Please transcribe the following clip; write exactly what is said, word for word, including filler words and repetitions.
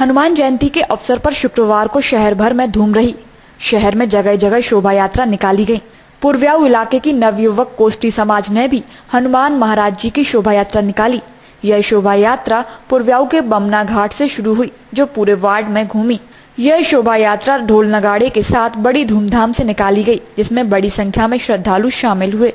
हनुमान जयंती के अवसर पर शुक्रवार को शहर भर में धूम रही। शहर में जगह जगह शोभा यात्रा निकाली गई। पुरव्याऊ इलाके की नवयुवक कोष्टी समाज ने भी हनुमान महाराज जी की शोभा यात्रा निकाली। यह शोभा यात्रा पुरव्याऊ के बमना घाट से शुरू हुई, जो पूरे वार्ड में घूमी। यह शोभा यात्रा ढोल नगाड़े के साथ बड़ी धूमधाम से निकाली गई, जिसमें बड़ी संख्या में श्रद्धालु शामिल हुए।